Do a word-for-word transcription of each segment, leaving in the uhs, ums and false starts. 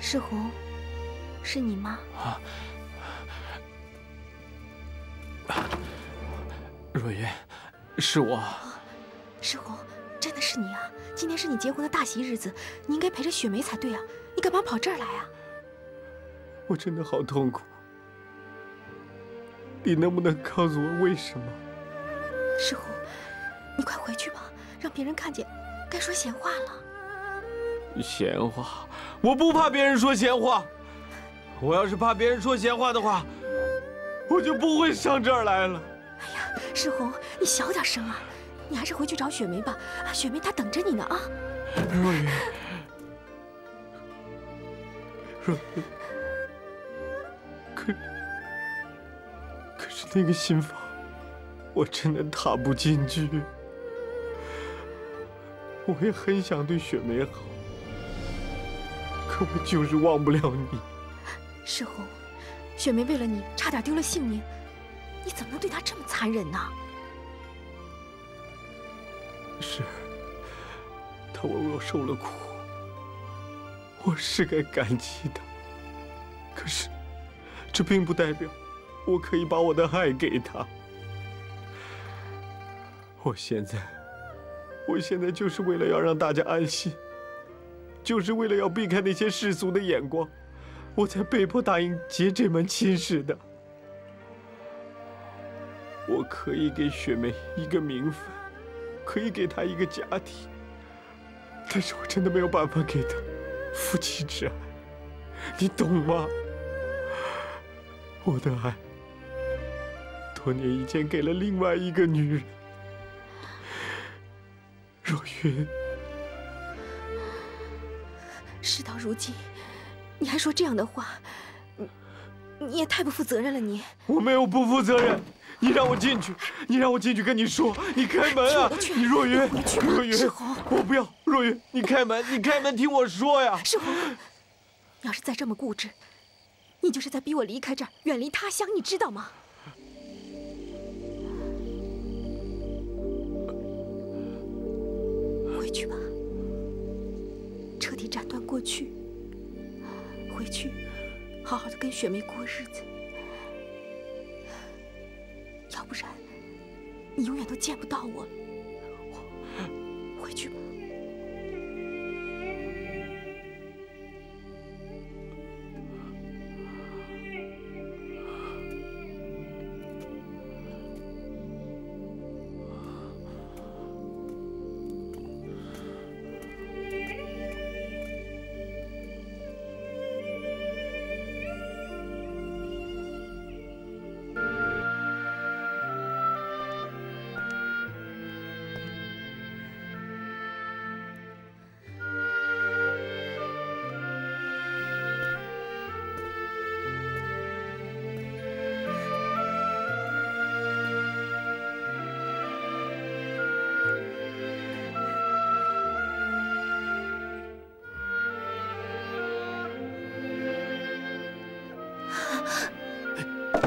世宏，是你吗？啊，若云，是我。啊、世宏，真的是你啊！今天是你结婚的大喜日子，你应该陪着雪梅才对啊！你干嘛跑这儿来啊？我真的好痛苦，你能不能告诉我为什么？世宏，你快回去吧，让别人看见，该说闲话了。 闲话，我不怕别人说闲话。我要是怕别人说闲话的话，我就不会上这儿来了。哎呀，世宏，你小点声啊！你还是回去找雪梅吧，啊，雪梅她等着你呢啊！若云，若云，可可是那个新房，我真的踏不进去。我也很想对雪梅好。 我就是忘不了你，世宏，雪梅为了你差点丢了性命，你怎么能对她这么残忍呢？是，她为我受了苦，我是该感激她。可是，这并不代表我可以把我的爱给她。我现在，我现在就是为了要让大家安心。 就是为了要避开那些世俗的眼光，我才被迫答应结这门亲事的。我可以给雪梅一个名分，可以给她一个家庭，但是我真的没有办法给她夫妻之爱，你懂吗？我的爱，多年以前给了另外一个女人，若云。 事到如今，你还说这样的话，你你也太不负责任了！你我没有不负责任，你让我进去，你让我进去跟你说，你开门啊！你若云，若云，世宏，我不要，若云，你开门，你开门，听我说呀！世宏，你要是再这么固执，你就是在逼我离开这儿，远离他乡，你知道吗？回去吧。 彻底斩断过去，回去好好的跟雪梅过日子，要不然你永远都见不到我了。我回去吧。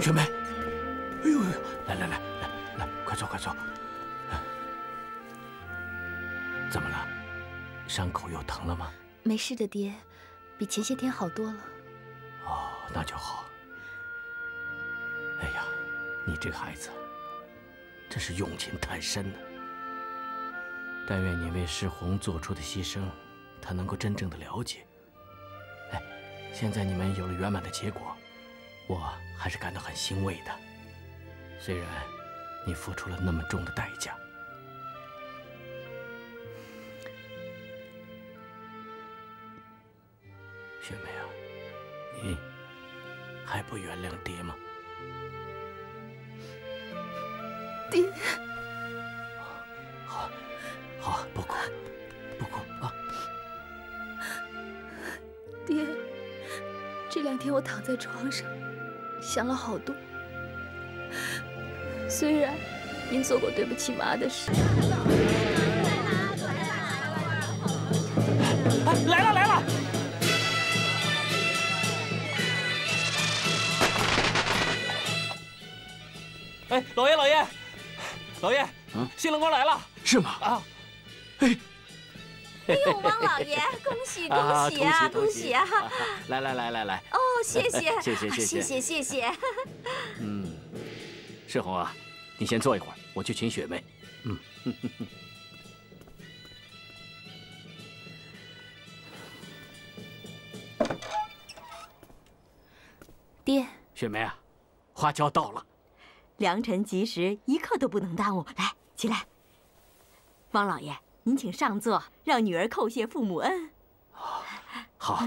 雪梅，哎呦，来来来来来，快坐快坐。怎么了？伤口又疼了吗？没事的，爹，比前些天好多了。哦，那就好。哎呀，你这个孩子，真是用情太深了。但愿你为世宏做出的牺牲，他能够真正的了解。哎，现在你们有了圆满的结果。 我还是感到很欣慰的，虽然你付出了那么重的代价。雪梅啊，你还不原谅爹吗？爹，好，好，不哭，不哭啊！爹，这两天我躺在床上。 想了好多，虽然您做过对不起妈的事。来了来了！哎，老爷老爷，老爷，新郎官来了，是吗？啊，哎，哎呦，汪老爷，恭喜恭喜啊，恭喜啊！来来来来来，哦，谢谢谢谢谢谢谢谢。嗯，世红啊，你先坐一会儿，我去请雪梅。嗯。爹，雪梅啊，花椒到了。良辰吉时，一刻都不能耽误。来，起来。汪老爷。 您请上座，让女儿叩谢父母恩。好。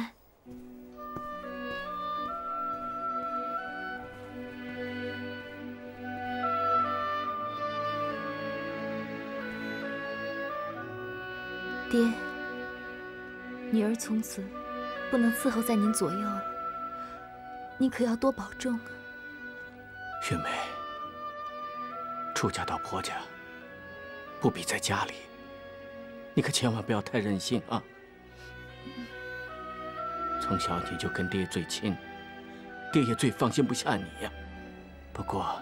爹，女儿从此不能伺候在您左右了，您可要多保重啊。雪梅，出嫁到婆家，不比在家里。 你可千万不要太任性啊！从小你就跟爹最亲，爹也最放心不下你呀。不过，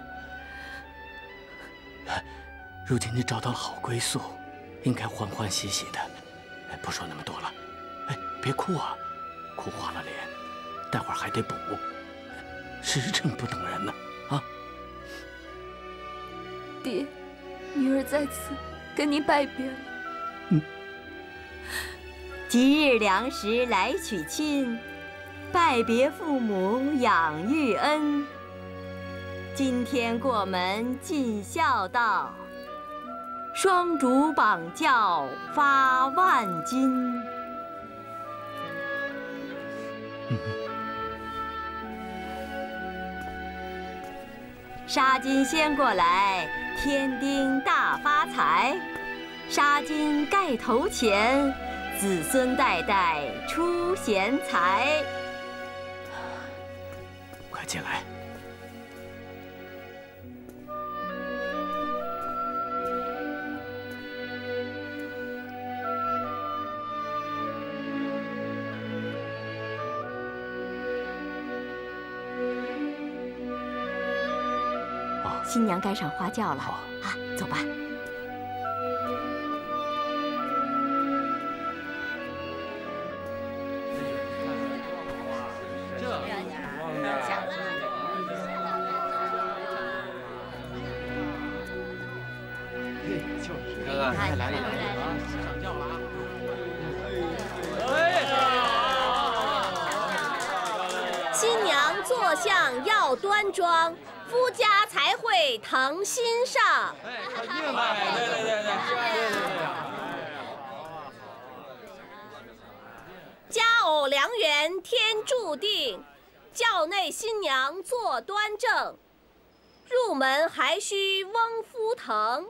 如今你找到了好归宿，应该欢欢喜喜的。不说那么多了，哎，别哭啊，哭花了脸，待会儿还得补。时辰不等人呢，啊！爹，女儿在此跟您拜别了。 即日良时来娶亲，拜别父母养育恩。今天过门尽孝道，双竹绑轿发万金。纱巾掀过来，添丁大发财。 纱巾盖头前，子孙代代出贤才。快进来。哦，新娘该上花轿了啊，走吧。 夫家才会疼心上。哎，快进来！对对对对。佳偶良缘天注定，轿内新娘坐端正，入门还需翁夫疼，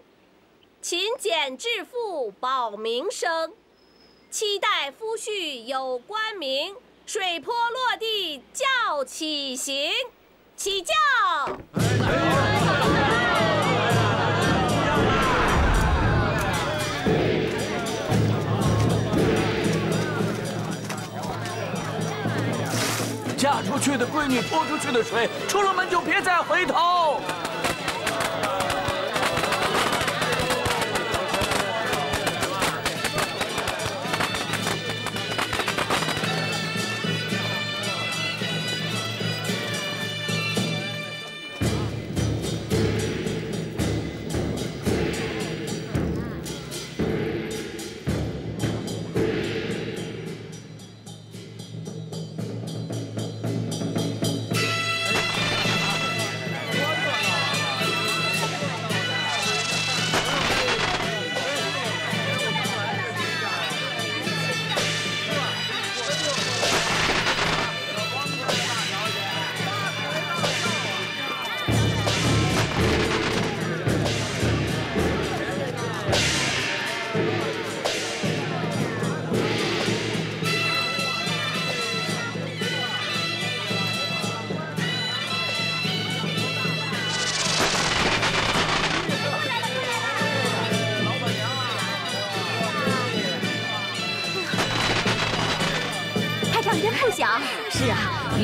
勤俭致富保民生，期待夫婿有官名，水坡落地轿起行。 起轿！嫁出去的闺女泼出去的水，出了门就别再回头。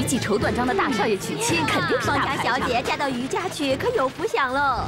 记仇断章的大少爷娶亲，肯定是大牌。方家小姐嫁到余家去，可有福享喽！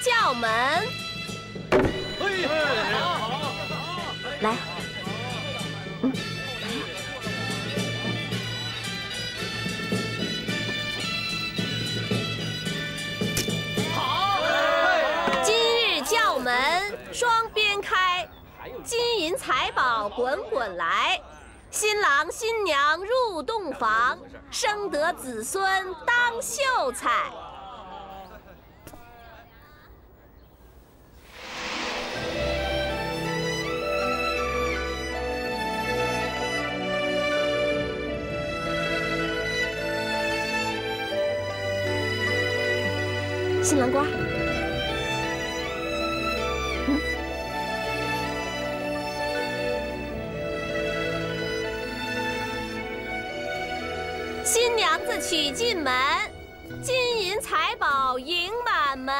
叫门，来，嗯，好，今日叫门，双边开，金银财宝滚滚来，新郎新娘入洞房，生得子孙当秀才。 新郎官，嗯，新娘子娶进门，金银财宝迎满门。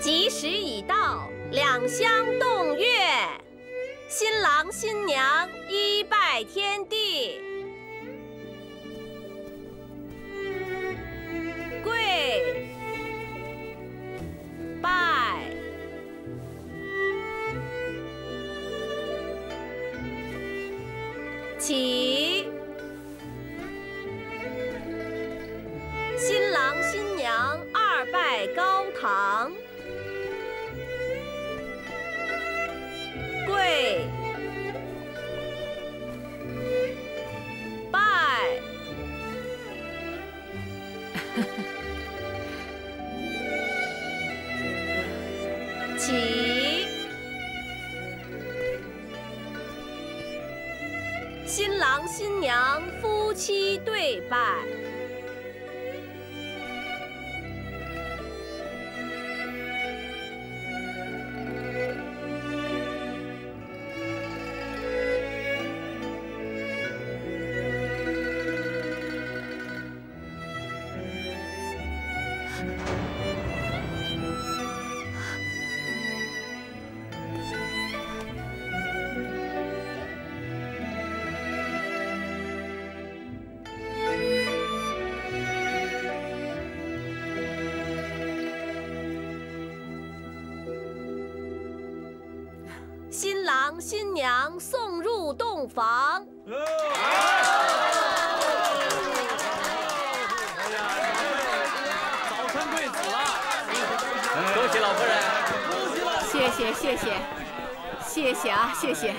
吉时已到，两相动悦。 新郎新娘一拜天地，跪拜，起。新郎新娘二拜高堂。 跪拜，起。新郎新娘夫妻对拜，新郎新娘送入洞房。 谢谢谢谢谢谢啊，谢谢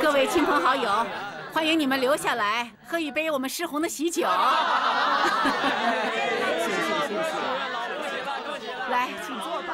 各位亲朋好友，欢迎你们留下来喝一杯我们诗红的喜酒。谢谢谢谢，来，请坐吧。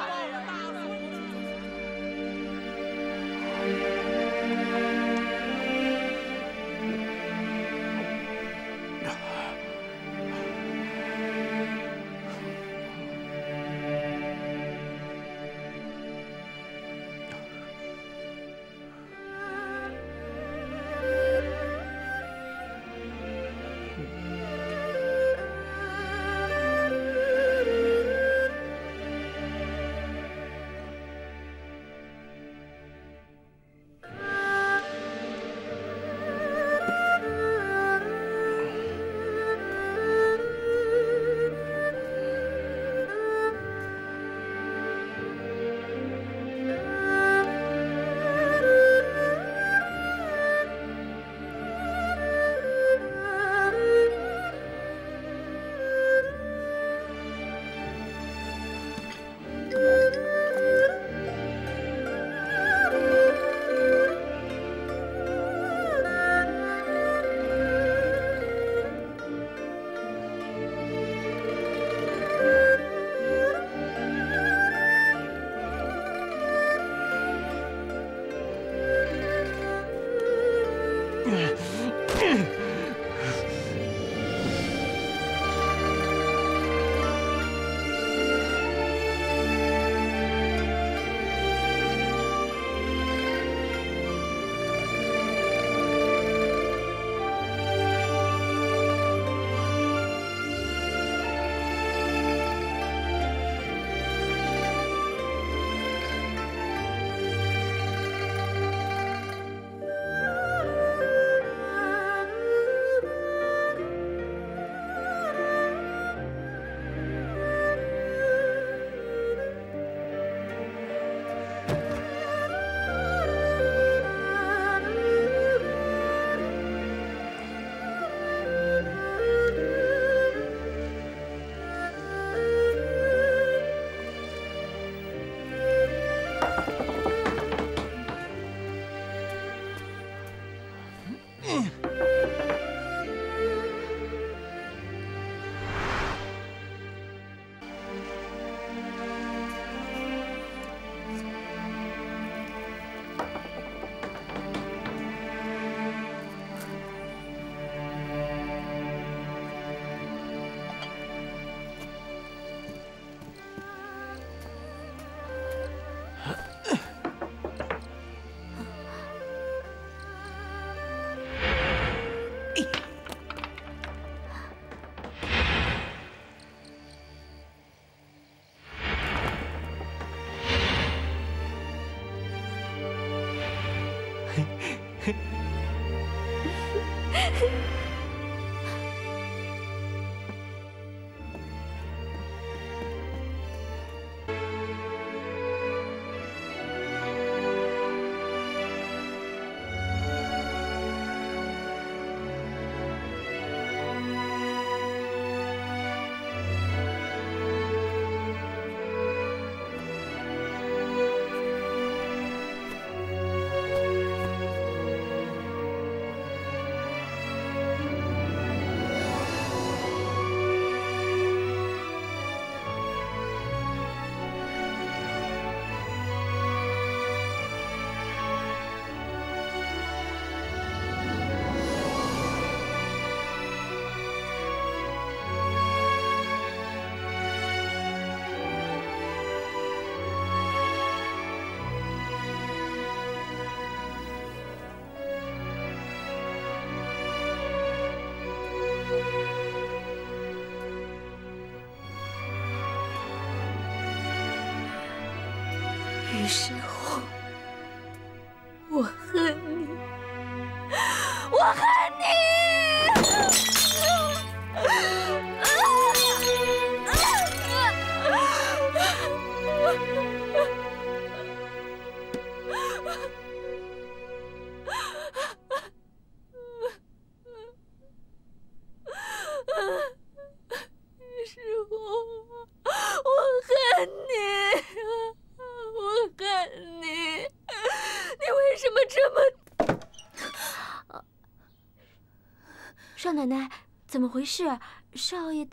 奶奶，怎么回事、啊？少爷，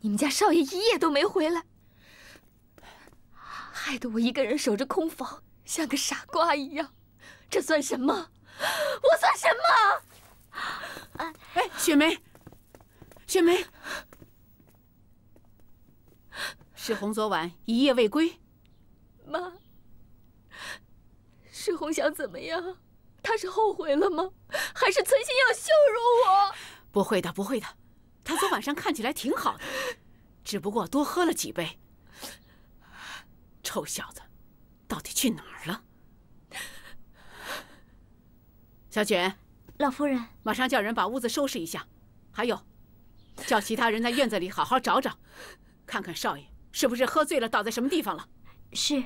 你们家少爷一夜都没回来，害得我一个人守着空房，像个傻瓜一样。这算什么？我算什么？哎，雪梅，雪梅，世红昨晚一夜未归。妈，世红想怎么样？ 他是后悔了吗？还是存心要羞辱我？不会的，不会的。他昨晚上看起来挺好的，只不过多喝了几杯。臭小子，到底去哪儿了？小卷，老夫人，马上叫人把屋子收拾一下。还有，叫其他人在院子里好好找找，看看少爷是不是喝醉了，倒在什么地方了。是。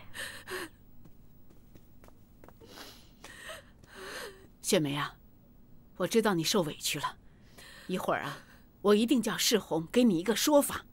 雪梅啊，我知道你受委屈了，一会儿啊，我一定叫世红给你一个说法。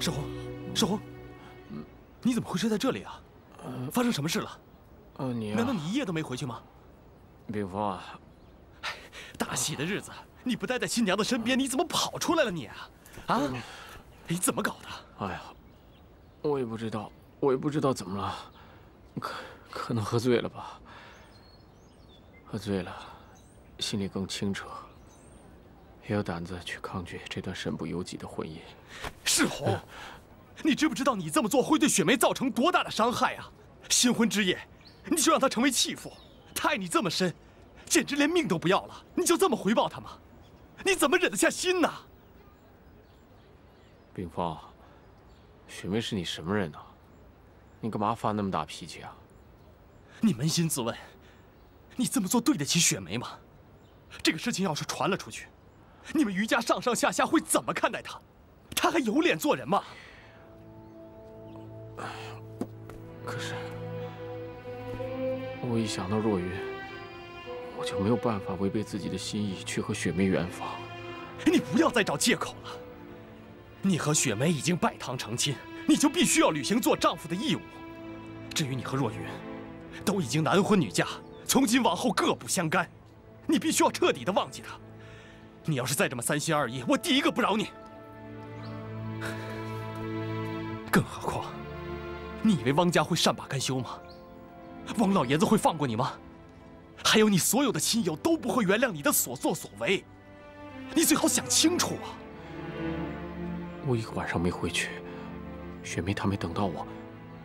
世红，世红，你怎么会睡在这里啊？发生什么事了？呃，你、啊、难道你一夜都没回去吗？冰峰啊，大喜的日子你不待在新娘子身边，你怎么跑出来了你啊？啊，嗯、你怎么搞的？哎呀，我也不知道，我也不知道怎么了，可可能喝醉了吧？喝醉了，心里更清楚。 也有胆子去抗拒这段身不由己的婚姻，世红，嗯、你知不知道你这么做会对雪梅造成多大的伤害啊？新婚之夜，你就让她成为弃妇，她爱你这么深，简直连命都不要了，你就这么回报她吗？你怎么忍得下心呢？冰峰，雪梅是你什么人呢、啊？你干嘛发那么大脾气啊？你扪心自问，你这么做对得起雪梅吗？这个事情要是传了出去， 你们余家上上下下会怎么看待他？他还有脸做人吗？可是，我一想到若云，我就没有办法违背自己的心意去和雪梅圆房。你不要再找借口了。你和雪梅已经拜堂成亲，你就必须要履行做丈夫的义务。至于你和若云，都已经男婚女嫁，从今往后各不相干，你必须要彻底的忘记他。 你要是再这么三心二意，我第一个不饶你。更何况，你以为汪家会善罢甘休吗？汪老爷子会放过你吗？还有你所有的亲友都不会原谅你的所作所为，你最好想清楚啊！我一个晚上没回去，雪梅她没等到我，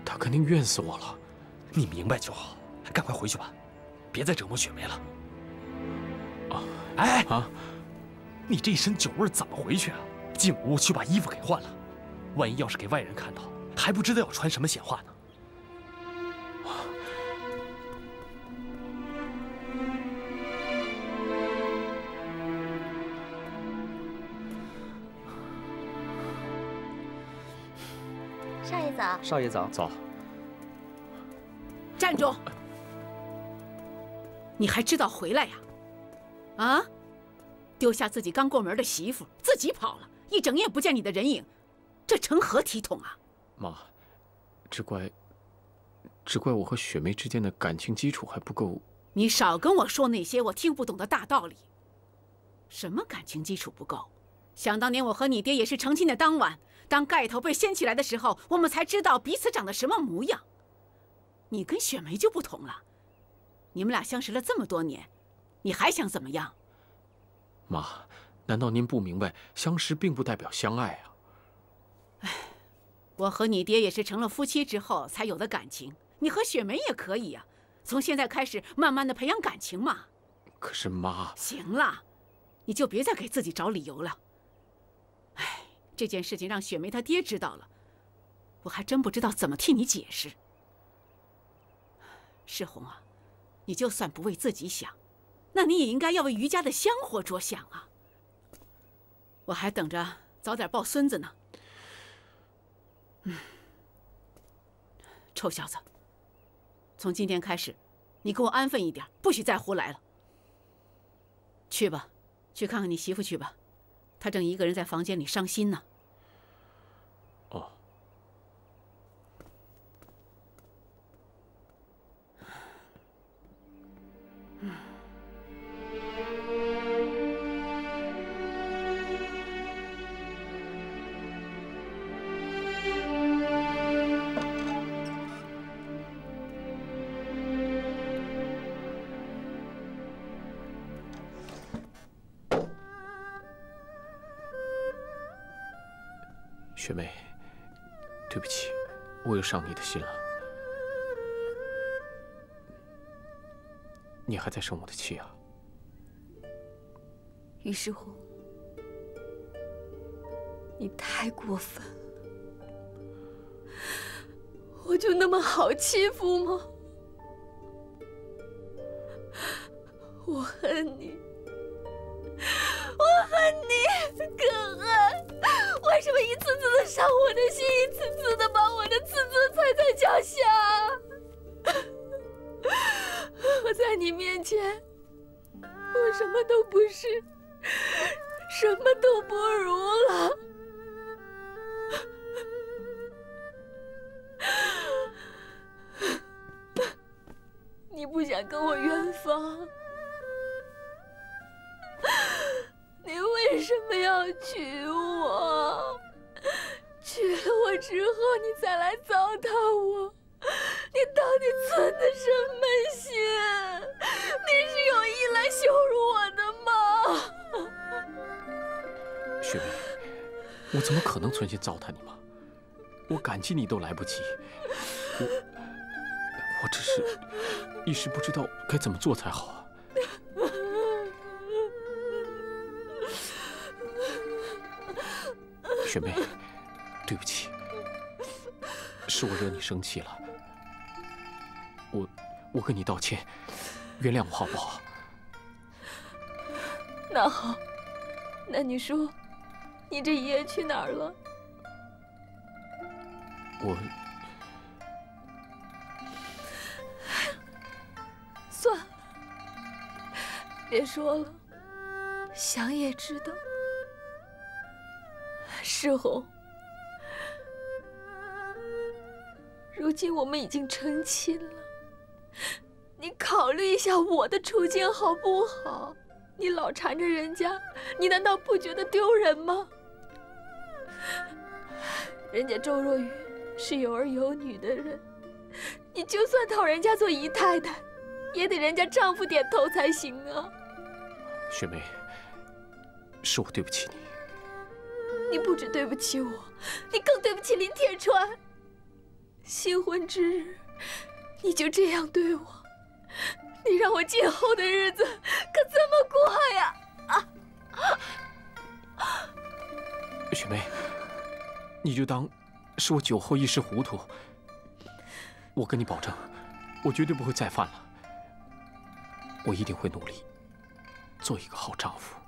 她肯定怨死我了。你明白就好，赶快回去吧，别再折磨雪梅了。啊，哎啊！ 你这一身酒味怎么回去啊？进屋去把衣服给换了，万一要是给外人看到，还不知道要传什么闲话呢。少爷早。少爷早。早。站住！你还知道回来呀？啊？ 丢下自己刚过门的媳妇，自己跑了，一整夜不见你的人影，这成何体统啊！妈，只怪，只怪我和雪梅之间的感情基础还不够。你少跟我说那些我听不懂的大道理。什么感情基础不够？想当年我和你爹也是成亲的当晚，当盖头被掀起来的时候，我们才知道彼此长得什么模样。你跟雪梅就不同了，你们俩相识了这么多年，你还想怎么样？ 妈，难道您不明白，相识并不代表相爱啊？哎，我和你爹也是成了夫妻之后才有的感情，你和雪梅也可以呀、啊，从现在开始慢慢的培养感情嘛。可是妈，行了，你就别再给自己找理由了。哎，这件事情让雪梅她爹知道了，我还真不知道怎么替你解释。世红啊，你就算不为自己想。 那你也应该要为余家的香火着想啊！我还等着早点抱孙子呢。嗯，臭小子，从今天开始，你给我安分一点，不许再胡来了。去吧，去看看你媳妇去吧，她正一个人在房间里伤心呢。哦。嗯。 学妹，对不起，我又伤你的心了。你还在生我的气啊？于世红，你太过分了！我就那么好欺负吗？我恨你，我恨你，可恨！ 为什么一次次的伤我的心，一次次的把我的刺刺踩在脚下？我在你面前，我什么都不是，什么都不如了。你不想跟我圆房，你为什么要娶我？娶了我之后，你再来糟蹋我，你到底存的什么心？你是有意来羞辱我的吗？雪梅，我怎么可能存心糟蹋你吗？我感激你都来不及，我我只是一时不知道该怎么做才好啊。 学妹，对不起，是我惹你生气了，我我跟你道歉，原谅我好不好？那好，那你说，你这爷去哪儿了？我算了，别说了，想也知道。 世红，如今我们已经成亲了，你考虑一下我的处境好不好？你老缠着人家，你难道不觉得丢人吗？人家周若雨是有儿有女的人，你就算讨人家做姨太太，也得人家丈夫点头才行啊。雪梅，是我对不起你。 你不止对不起我，你更对不起林铁川。新婚之日，你就这样对我，你让我今后的日子可怎么过呀？啊！雪梅，你就当是我酒后一时糊涂。我跟你保证，我绝对不会再犯了。我一定会努力，做一个好丈夫。